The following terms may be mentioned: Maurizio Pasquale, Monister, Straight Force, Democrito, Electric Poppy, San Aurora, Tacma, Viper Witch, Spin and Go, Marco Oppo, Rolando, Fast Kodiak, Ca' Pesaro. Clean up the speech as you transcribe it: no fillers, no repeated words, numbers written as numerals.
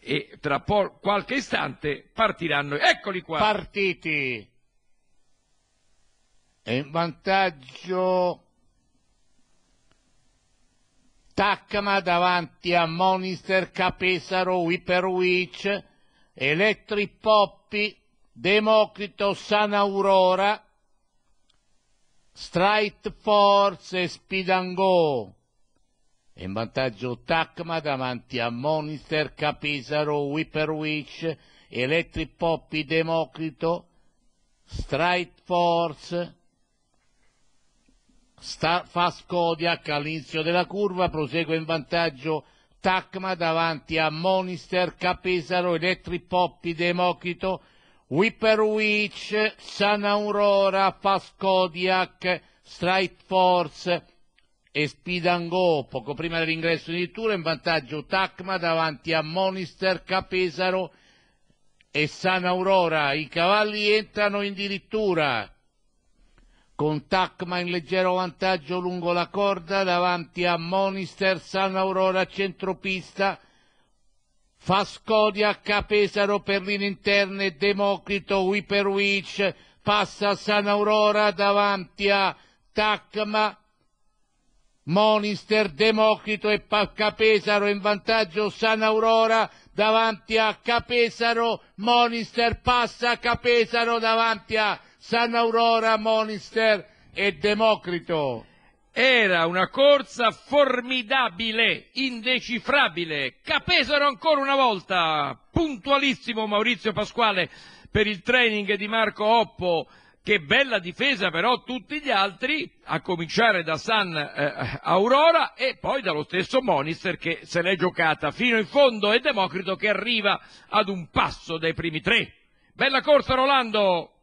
e tra qualche istante partiranno. Eccoli qua. Partiti. È in vantaggio Tacma davanti a Monister, Ca' Pesaro, Viper Witch, Electric Poppy, Democrito, San Aurora, Straight Force e Spin and Go. È in vantaggio Tacma davanti a Monister, Ca' Pesaro, Viper Witch, Electric Poppy, Democrito, Straight Force, Fast Kodiak. All'inizio della curva prosegue in vantaggio Tacma davanti a Monister, Ca' Pesaro, Electric Poppy, Democrito, Viper Witch, San Aurora, Fast Kodiak, Straight Force e Spin and Go. Poco prima dell'ingresso di turno in vantaggio Tacma davanti a Monister, Ca' Pesaro e San Aurora. I cavalli entrano in dirittura con Tacma in leggero vantaggio lungo la corda davanti a Monister, San Aurora centropista, Fast Kodiak, Ca' Pesaro per linee interne, Democrito, Viper Witch. Passa San Aurora davanti a Tacma, Monister, Democrito e Ca' Pesaro. In vantaggio San Aurora davanti a Ca' Pesaro, Monister. Passa Ca' Pesaro davanti a San Aurora, Monister e Democrito. Era una corsa formidabile, indecifrabile. Ca' Pesaro ancora una volta, puntualissimo Maurizio Pasquale per il training di Marco Oppo. Che bella difesa però tutti gli altri, a cominciare da San Aurora e poi dallo stesso Monister che se l'è giocata fino in fondo, e Democrito che arriva ad un passo dai primi tre. Bella corsa, Rolando!